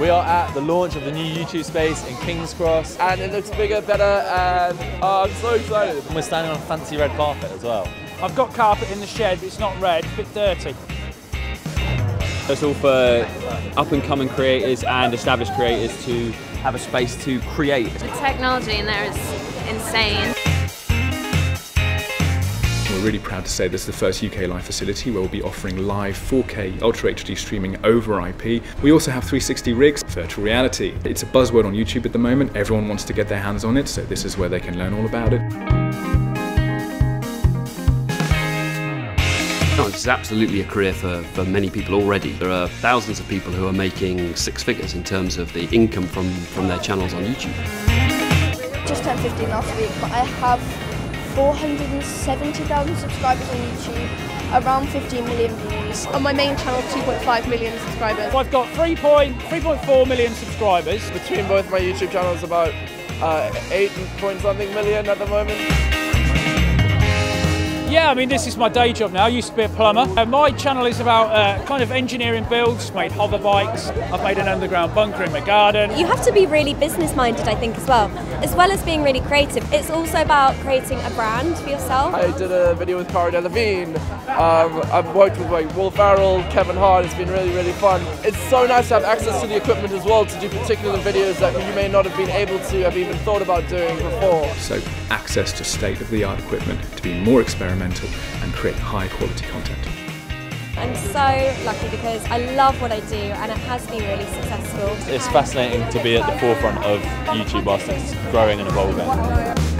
We are at the launch of the new YouTube space in King's Cross, and it looks bigger, better, and I'm so excited. And we're standing on a fancy red carpet as well. I've got carpet in the shed, but it's not red, it's a bit dirty. It's all for up-and-coming creators and established creators to have a space to create. The technology in there is insane. We're really proud to say this is the first UK Live facility where we'll be offering live 4K Ultra HD streaming over IP. We also have 360 rigs, virtual reality. It's a buzzword on YouTube at the moment. Everyone wants to get their hands on it, so this is where they can learn all about it. No, this is absolutely a career for many people already. There are thousands of people who are making six figures in terms of the income from their channels on YouTube. Just turned 15 last week, but I have 470,000 subscribers on YouTube, around 15 million views. On my main channel, 2.5 million subscribers. Well, I've got 3.4 million subscribers. Between both my YouTube channels, about 8 point something million at the moment. Yeah, I mean, this is my day job now. I used to be a plumber. My channel is about kind of engineering builds. Made hover bikes. I've made an underground bunker in my garden. You have to be really business-minded, I think, as well as being really creative. It's also about creating a brand for yourself. I did a video with Cara Delevingne. I've worked with like Will Ferrell, Kevin Hart. It's been really, really fun. It's so nice to have access to the equipment as well to do particular videos that you may not have been able to have even thought about doing before. So access to state-of-the-art equipment to be more experimental and create high quality content. I'm so lucky because I love what I do and it has been really successful. It's fascinating to be at the forefront of YouTube whilst it's growing and evolving.